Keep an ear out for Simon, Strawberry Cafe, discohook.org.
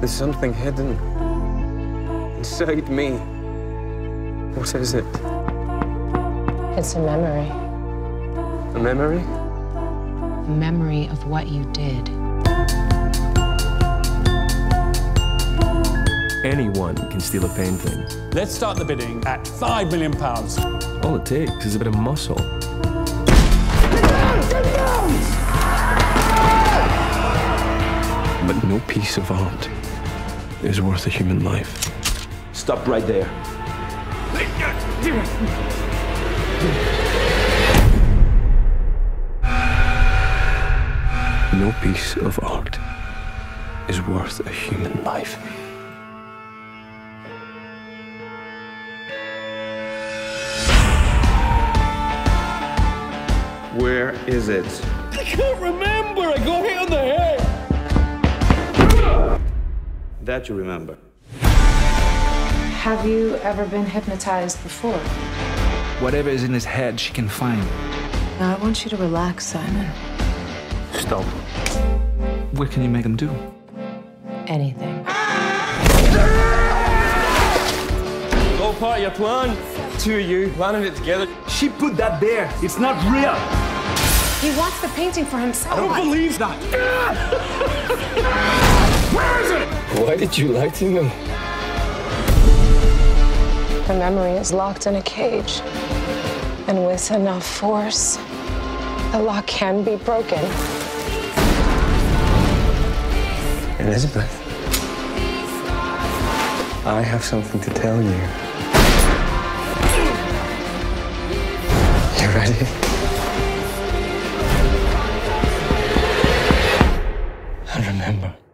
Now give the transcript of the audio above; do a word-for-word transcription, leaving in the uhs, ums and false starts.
There's something hidden inside me. What is it? It's a memory. A memory? A memory of what you did. Anyone can steal a painting. Let's start the bidding at five million pounds. All it takes is a bit of muscle. Get down! Get down! But no piece of art is worth a human life. Stop right there. No piece of art is worth a human life. Where is it? I can't remember! I got hit on the head! That you remember. Have you ever been hypnotized before? Whatever is in his head, she can find. Now, I want you to relax, Simon. Stop. What can you make him do? Anything. All part of your plan. Two of you planning it together. She put that there. It's not real. He wants the painting for himself. I don't believe that. Where is it? Why did you lie to him? Her memory is locked in a cage. And with enough force, the lock can be broken. Elizabeth, I have something to tell you. You ready? And remember.